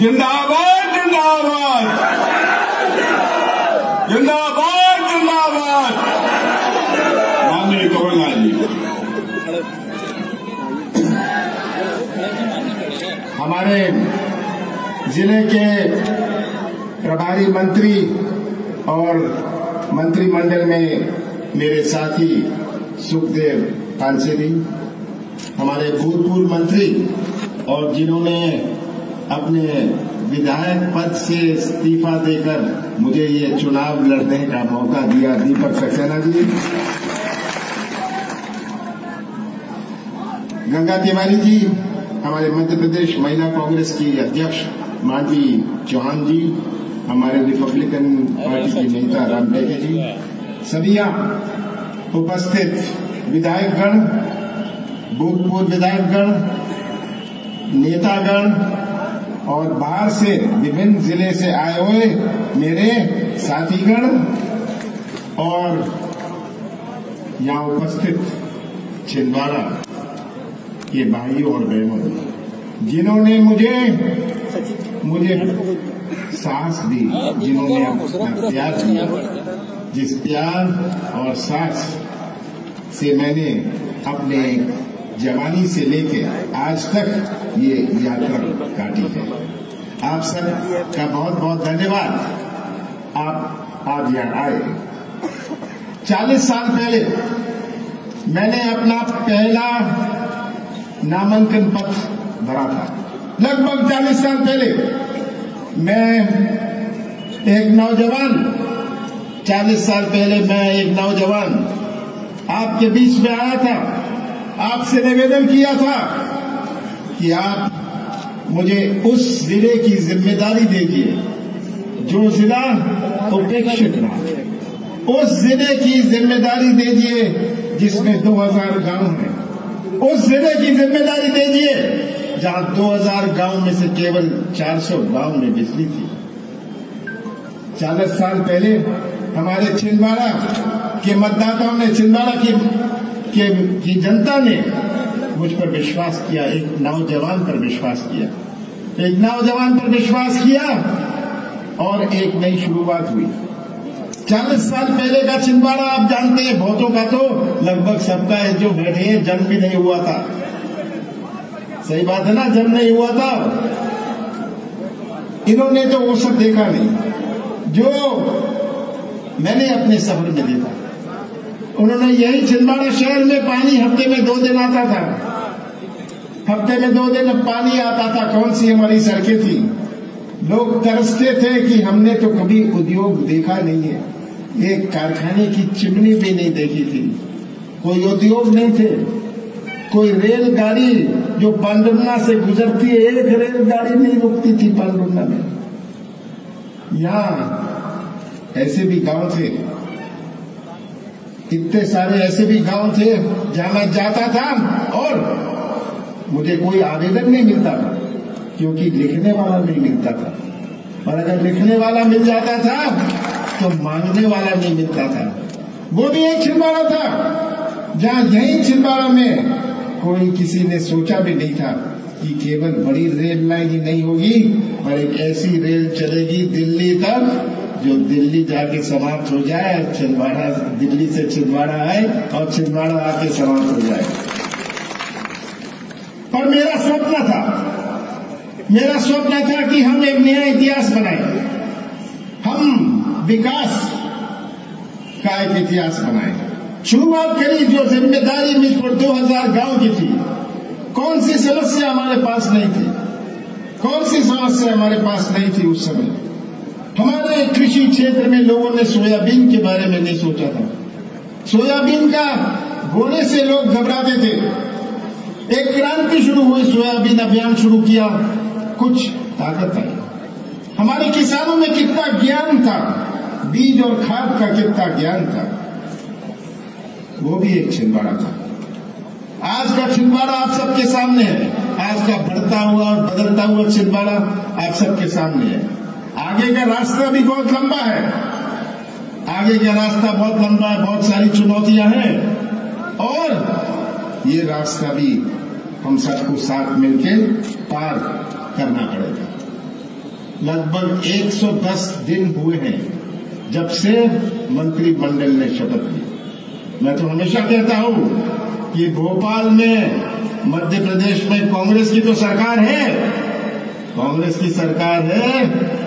जिंदाबाद जिंदाबाद जिंदाबाद जिंदाबाद। माननीय कमलनाथ जी, हमारे जिले के प्रभारी मंत्री और मंत्रिमंडल में मेरे साथी सुखदेव तानसेवी, हमारे भूतपूर्व मंत्री और जिन्होंने अपने विधायक पद से इस्तीफा देकर मुझे ये चुनाव लड़ने का मौका दिया, दीपक सक्सेना जी, गंगा तिवारी जी, हमारे मध्य प्रदेश महिला कांग्रेस की अध्यक्ष मानवी चौहान जी, हमारे रिपब्लिकन पार्टी की मेता रामबेके जी, सभी उपस्थित विधायकगण, भूतपूर्व विधायकगण, नेतागण और बाहर से विभिन्न जिले से आए हुए मेरे साथीगण और यहाँ उपस्थित छिंदवाड़ा के भाइयों और बहनों, जिन्होंने मुझे साहस दी, जिन्होंने अपना प्यार दिया, जिस प्यार और साहस से मैंने अपने जवानी से लेके आज तक ये यात्रा काटी है। आप सब का बहुत बहुत धन्यवाद। आप आज यहाँ आए। 40 साल पहले मैंने अपना पहला नामांकन पत्र भरा था। लगभग 40 साल पहले मैं एक नौजवान आपके बीच में आया था, आपसे निवेदन किया था कि आप मुझे उस जिले की जिम्मेदारी दीजिए जो जिला उपेक्षित रहा, उस जिले की जिम्मेदारी दीजिए जिसमें 2000 गांव हैं, उस जिले की जिम्मेदारी दीजिए जहां 2000 गांव में से केवल 400 गांव में बिजली थी। 40 साल पहले हमारे छिंदवाड़ा के मतदाताओं ने, छिंदवाड़ा की जनता ने मुझ पर विश्वास किया, एक नौजवान पर विश्वास किया और एक नई शुरुआत हुई। 40 साल पहले का छिंदवाड़ा आप जानते हैं, बहुतों का तो लगभग सबका है जो बैठे हैं, जन्म भी नहीं हुआ था। सही बात है ना, जन्म नहीं हुआ था। इन्होंने तो वो सब देखा नहीं जो मैंने अपने सफर में देखा। उन्होंने यही छिंदवाड़ा शहर में पानी हफ्ते में दो दिन पानी आता था। कौन सी हमारी सड़कें थी, लोग तरसते थे कि हमने तो कभी उद्योग देखा नहीं है, एक कारखाने की चिमनी भी नहीं देखी थी, कोई उद्योग नहीं थे, कोई रेलगाड़ी जो पांडुना से गुजरती है, एक रेलगाड़ी नहीं रुकती थी पांडुना में। यहाँ ऐसे भी गांव थे, इतने सारे ऐसे भी गांव थे जहां मैं जाता था और मुझे कोई आवेदन नहीं मिलता था क्योंकि लिखने वाला नहीं मिलता था, और अगर लिखने वाला मिल जाता था तो मांगने वाला नहीं मिलता था। वो भी एक छिंदवाड़ा था जहां यही छिंदवाड़ा में कोई किसी ने सोचा भी नहीं था कि केवल बड़ी रेल लाइन ही नहीं होगी और एक ऐसी रेल चलेगी दिल्ली तक जो दिल्ली जाके समाप्त हो जाए, छिंदवाड़ा दिल्ली से छिंदवाड़ा आए और छिंदवाड़ा आके समाप्त हो जाए। पर मेरा सपना था कि हम एक नया इतिहास बनाए, हम विकास का एक इतिहास बनाए। शुरुआत करी जो जिम्मेदारी मुझ पर 2000 गांव की थी। कौन सी समस्या हमारे पास नहीं थी उस समय। हमारे कृषि क्षेत्र में लोगों ने सोयाबीन के बारे में नहीं सोचा था, सोयाबीन का बोने से लोग घबराते थे। एक क्रांति शुरू हुई, सोयाबीन अभियान शुरू किया, कुछ ताकत आई। हमारे किसानों में कितना ज्ञान था, बीज और खाद का कितना ज्ञान था। वो भी एक छिंदवाड़ा था। आज का छिंदवाड़ा आप सबके सामने है, आज का बढ़ता हुआ और बदलता हुआ छिंदवाड़ा आप सबके सामने है। आगे का रास्ता बहुत लंबा है, बहुत सारी चुनौतियां हैं और ये रास्ता भी हम सबको साथ मिलकर पार करना पड़ेगा। लगभग 110 दिन हुए हैं जब से मंत्रिमंडल ने शपथ ली। मैं तो हमेशा कहता हूं कि भोपाल में, मध्य प्रदेश में कांग्रेस की तो सरकार है, कांग्रेस की सरकार है,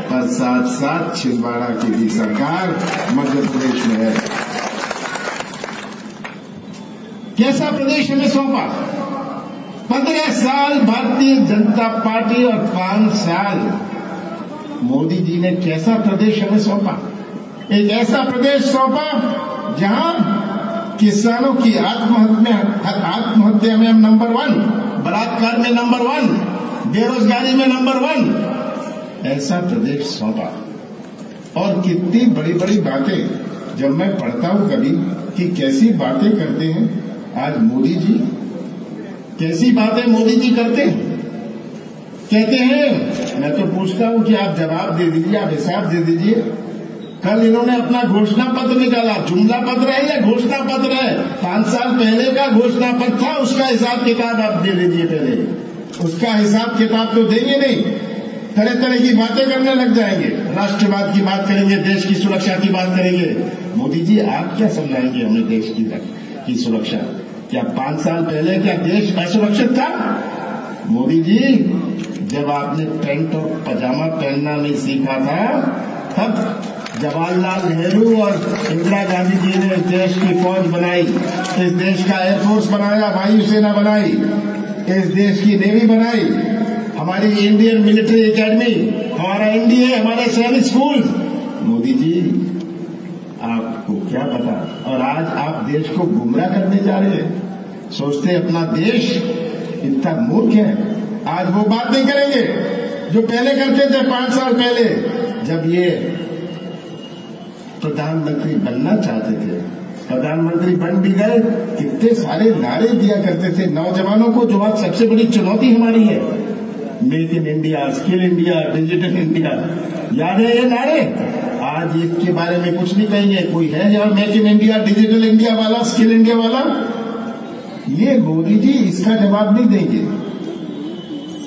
पर साथ साथ छिंदवाड़ा की भी सरकार मध्य प्रदेश में है। कैसा प्रदेश हमें सौंपा? 15 साल भारतीय जनता पार्टी और 5 साल मोदी जी ने कैसा प्रदेश हमें सौंपा? एक ऐसा प्रदेश सौंपा जहां किसानों की आत्महत्या में हम नंबर 1, बलात्कार में नंबर 1, बेरोजगारी में नंबर 1, ऐसा प्रदेश सौंपा। और कितनी बड़ी बड़ी बातें जब मैं पढ़ता हूं कभी कि कैसी बातें करते हैं आज मोदी जी, कैसी बातें मोदी जी करते हैं, कहते हैं। मैं तो पूछता हूं कि आप जवाब दे दीजिए, आप हिसाब दे दीजिए। कल इन्होंने अपना घोषणा पत्र निकाला, जुमला पत्र है या घोषणा पत्र है? 5 साल पहले का घोषणा पत्र था, उसका हिसाब किताब आप दे दीजिए। पहले उसका हिसाब किताब तो देंगे नहीं, तरह तरह की बातें करने लग जाएंगे, राष्ट्रवाद की बात करेंगे, देश की सुरक्षा की बात करेंगे। मोदी जी आप क्या समझाएंगे हमें देश की सुरक्षा? क्या 5 साल पहले क्या देश असुरक्षित था? मोदी जी जब आपने पैंट और पजामा पहनना नहीं सीखा था, तब जवाहरलाल नेहरू और इंदिरा गांधी जी ने देश की फौज बनाई, इस देश का एयरफोर्स बनाया, वायुसेना बनाई, इस देश की नेवी बनाई, हमारी इंडियन मिलिट्री एकेडमी, हमारा एनडीए, हमारे सैनिक स्कूल। मोदी जी आपको क्या पता? और आज आप देश को गुमराह करने जा रहे हैं, सोचते अपना देश इतना मूर्ख है। आज वो बात नहीं करेंगे जो पहले करते थे 5 साल पहले, जब ये प्रधानमंत्री बनना चाहते थे। प्रधानमंत्री बन भी गए, कितने सारे नारे दिया करते थे नौजवानों को, जो आज सबसे बड़ी चुनौती हमारी है, make in India, skill India, digital India, याद है ये नारे? आज इसके बारे में कुछ नहीं कहेंगे। कोई है यहाँ make in India, digital India वाला, स्किल इंडिया वाला? ये मोदी जी इसका जवाब नहीं देंगे।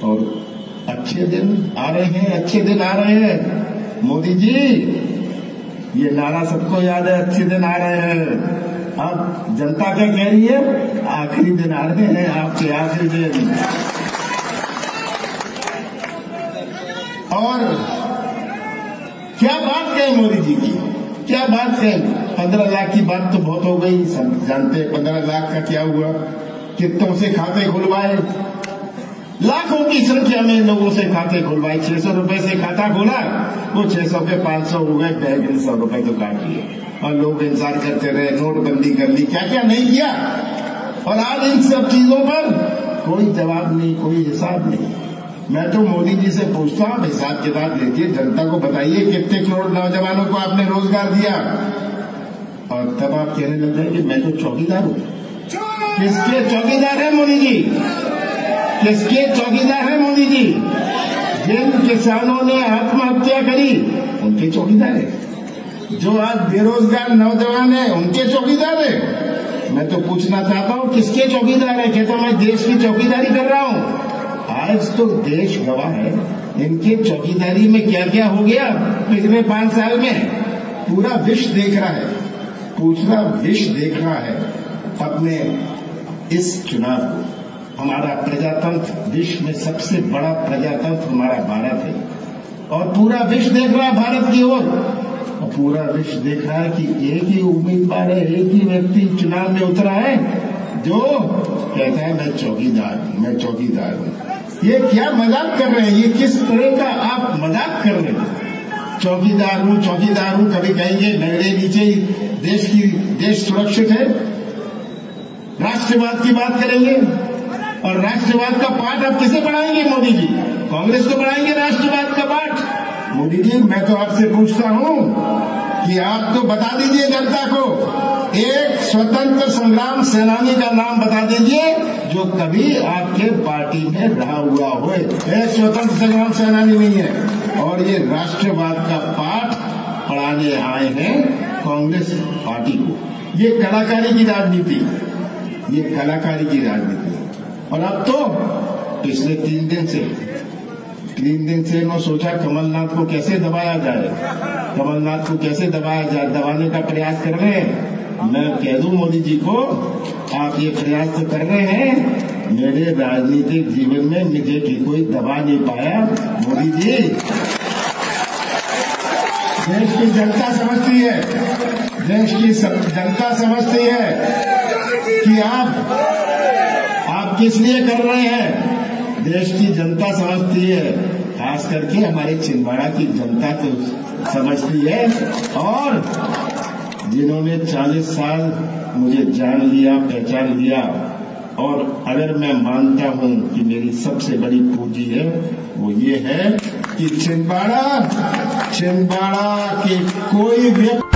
और अच्छे दिन आ रहे हैं, अच्छे दिन आ रहे हैं मोदी जी, ये नारा सबको याद है, अच्छे दिन आ रहे हैं। अब जनता क्या कह रही है? आखिरी दिन आ रहे हैं आपके, आखिरी दिन। और क्या बात कहे मोदी जी की, क्या बात कहे? 15 लाख की बात तो बहुत हो गई, सब जानते हैं 15 लाख का क्या हुआ, कितनों से खाते खुलवाए, लाखों की संख्या में लोगों से खाते खुलवाए, 600 रुपए से खाता खोला, वो 600 के 500 हो गए, बैंक 100 रुपए तो काट लिए, और लोग इंतजार करते रहे, नोटबंदी कर ली, क्या क्या नहीं किया। और आज इन सब चीजों पर कोई जवाब नहीं, कोई हिसाब नहीं। मैं तो मोदी जी से पूछता हूँ, हिसाब किताब देखिए, जनता को बताइए कितने करोड़ नौजवानों को आपने रोजगार दिया। और तब आप कहने लग जाए कि मैं तो चौकीदार हूँ। किसके चौकीदार है मोदी जी? किसके चौकीदार है मोदी जी? जिन किसानों ने आत्महत्या करी उनके चौकीदार है, जो आज बेरोजगार नौजवान है उनके चौकीदार है। मैं तो पूछना चाहता हूँ किसके चौकीदार है? कहता मैं देश की चौकीदारी कर रहा हूँ। आज तो देश गवाह है, इनके चौकीदारी में क्या क्या हो गया पिछले 5 साल में, पूरा विश्व देख रहा है, पूरा विश्व देख रहा है अपने इस चुनाव को। हमारा प्रजातंत्र, विश्व में सबसे बड़ा प्रजातंत्र हमारा भारत है, और पूरा विश्व देख रहा है भारत की ओर, और पूरा विश्व देख रहा है कि एक ही उम्मीदवार है, एक ही व्यक्ति चुनाव में उतरा है जो कहता है मैं चौकीदार हूं, मैं चौकीदार हूं। ये क्या मजाक कर रहे हैं? ये किस तरह का आप मजाक कर रहे हैं? चौकीदार हूं, चौकीदार हूं, कभी कहेंगे मेरे नीचे देश सुरक्षित है, राष्ट्रवाद की बात करेंगे। और राष्ट्रवाद का पाठ आप किसे पढ़ाएंगे मोदी जी? कांग्रेस को पढ़ाएंगे राष्ट्रवाद का पाठ? मोदी जी मैं तो आपसे पूछता हूं कि आप तो बता दीजिए जनता को, एक स्वतंत्र संग्राम सेनानी का नाम बता दीजिए जो कभी आपके पार्टी में रहा हुआ हो। एक स्वतंत्र संग्राम सेनानी नहीं है, और ये राष्ट्रवाद का पाठ पढ़ाने आए हैं कांग्रेस पार्टी को। ये कलाकारी की राजनीति, ये कलाकारी की राजनीति। और अब तो पिछले 3 दिन से 3 दिन से मैं सोचा कमलनाथ को कैसे दबाया जाए, कमलनाथ को कैसे दबाया जाए, दबाने का प्रयास कर रहे हैं। मैं कह दूं मोदी जी को, आप ये प्रयास तो कर रहे हैं, मेरे राजनीतिक जीवन में मुझे कोई दबा नहीं पाया। मोदी जी, देश की जनता समझती है, देश की जनता समझती है कि आप किस लिए कर रहे हैं। देश की जनता समझती है, खास करके हमारे छिंदवाड़ा की जनता तो समझती है। और जिन्होंने 40 साल मुझे जान लिया, पहचान लिया, और अगर मैं मानता हूं कि मेरी सबसे बड़ी पूंजी है, वो ये है कि छिंदवाड़ा के कोई व्यक्ति